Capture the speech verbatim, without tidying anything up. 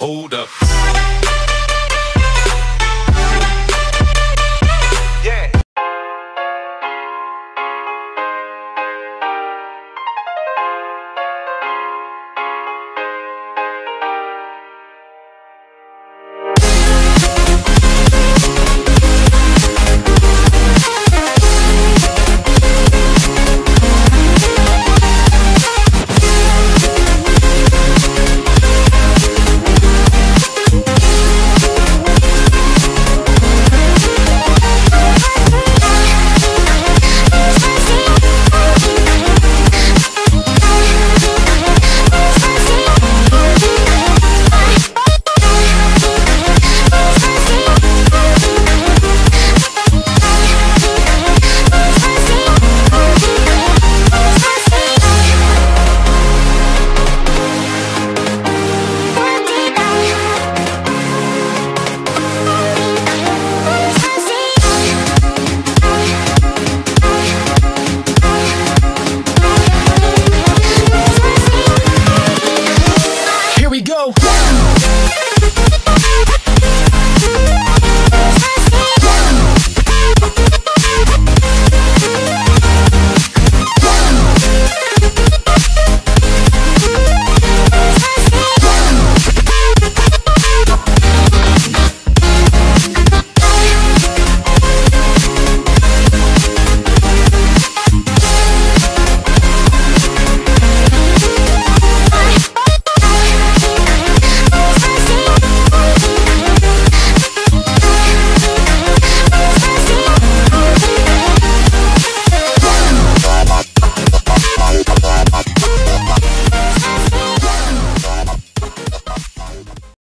Hold up.